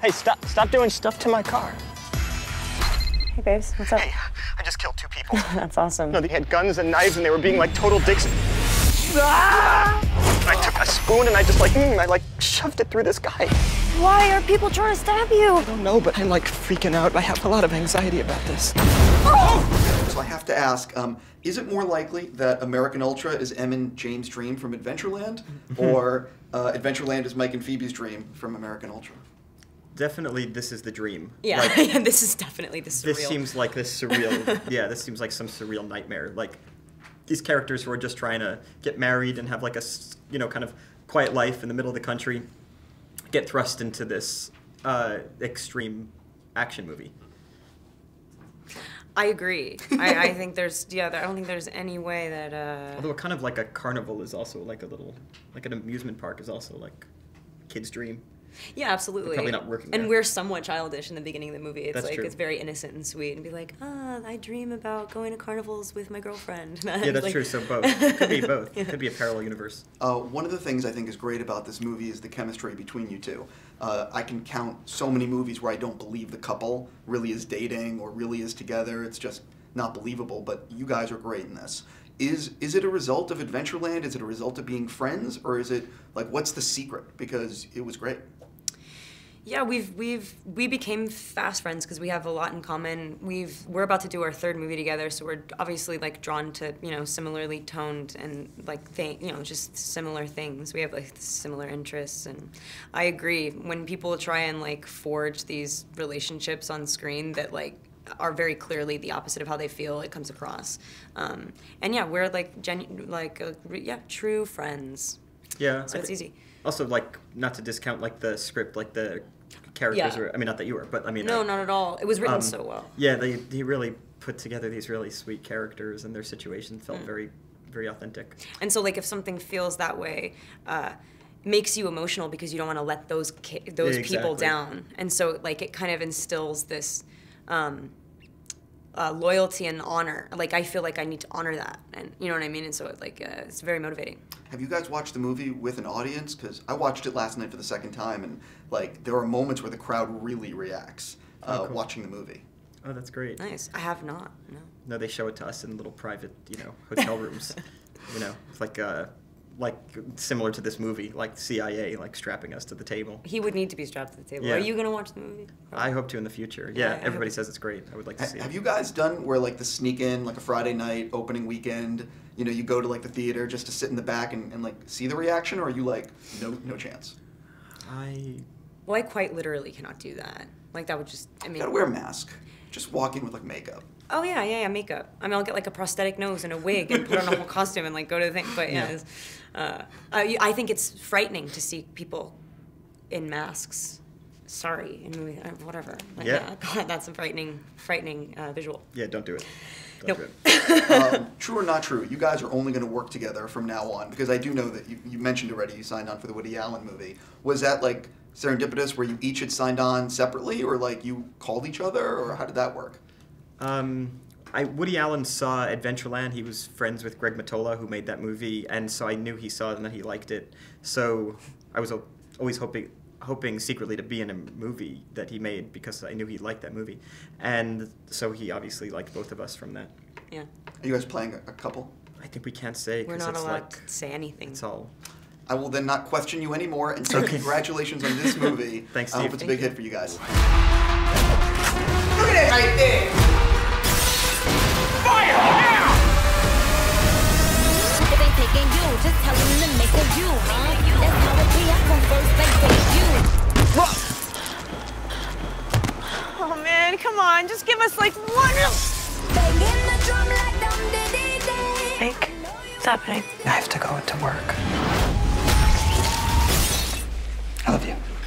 Hey, stop doing stuff to my car. Hey, babes, what's up? Hey, I just killed two people. That's awesome. No, they had guns and knives, and they were being like total dicks. Ah! I took a spoon, and I just like, I like shoved it through this guy. Why are people trying to stab you? I don't know, but I'm like freaking out. I have a lot of anxiety about this. Oh! So I have to ask, is it more likely that American Ultra is Em and James' dream from Adventureland, or Adventureland is Mike and Phoebe's dream from American Ultra? Definitely, this is the dream. Yeah, like, yeah, this is definitely the surreal. This seems like this surreal. Yeah, this seems like some surreal nightmare. Like these characters who are just trying to get married and have like a kind of quiet life in the middle of the country, get thrust into this extreme action movie. I agree. I think there's I don't think there's any way that. Although kind of like a carnival is also like a little, like an amusement park is also like kids' dream. Yeah, absolutely. They're probably not working there. And we're somewhat childish in the beginning of the movie. It's That's like true. It's very innocent and sweet, and be like, ah, I dream about going to carnivals with my girlfriend. Yeah, that's like... true. So both could be both. Yeah. Could be a parallel universe. One of the things I think is great about this movie is the chemistry between you two. I can count so many movies where I don't believe the couple really is dating or really is together. It's just not believable. But you guys are great in this. Is it a result of Adventureland? Is it a result of being friends, or is it like what's the secret? Because it was great. Yeah, we became fast friends because we have a lot in common. We're about to do our third movie together, so we're obviously like drawn to similarly toned and like just similar things. We have like similar interests, and I agree when people try and like forge these relationships on screen that like are very clearly the opposite of how they feel. It comes across, and yeah, we're like true friends. Yeah, so it's easy. Also, like not to discount like the script, like the characters were, I mean, not that you were, but I mean... No, not at all. It was written so well. Yeah, they really put together these really sweet characters, and their situation felt very, very authentic. And so, like, if something feels that way, makes you emotional because you don't want to let those people down. And so, like, it kind of instills this loyalty and honor. Like, I feel like I need to honor that, and you know what I mean? And so, like, it's very motivating. Have you guys watched the movie with an audience? Because I watched it last night for the second time, and like there are moments where the crowd really reacts cool. watching the movie. Oh, that's great. Nice. I have not. No. No, they show it to us in little private, hotel rooms. It's like similar to this movie, like CIA, like strapping us to the table. He would need to be strapped to the table. Yeah. Are you gonna watch the movie? Probably. I hope to in the future. Yeah, everybody says it's great. I would like to see it. Have you guys done where like the sneak in, like a Friday night opening weekend? You know, you go to like the theater just to sit in the back and like see the reaction, or are you like no chance? Well, I quite literally cannot do that. Like that would just I mean. You gotta wear a mask. Just walk in with like makeup. Oh yeah, makeup. I mean, I'll get like a prosthetic nose and a wig and put on a whole costume and like go to the thing. But yeah, I think it's frightening to see people in masks. Sorry, in movies, whatever. Like, yeah, that's a frightening visual. Yeah, don't do it. Don't do it. True or not true? You guys are only going to work together from now on because I do know that you mentioned already you signed on for the Woody Allen movie. Was that like serendipitous, where you each had signed on separately, or like you called each other, or how did that work? Woody Allen saw Adventureland. He was friends with Greg Mottola, who made that movie, and so I knew he saw it and that he liked it. So I was always hoping secretly to be in a movie that he made because I knew he liked that movie, and so he obviously liked both of us from that. Yeah. Are you guys playing a couple? I think we can't say. We're not allowed to say anything. It's all. I will then not question you anymore, and so congratulations on this movie. Thanks, Steve. I hope it's a big hit for you guys. Look at it right there. Fire now! If they taking you, just tell them to make a you, huh? That's how it be. I come first, like they do. Oh man, come on, just give us like one. Nick, what's happening? I have to go to work. I love you.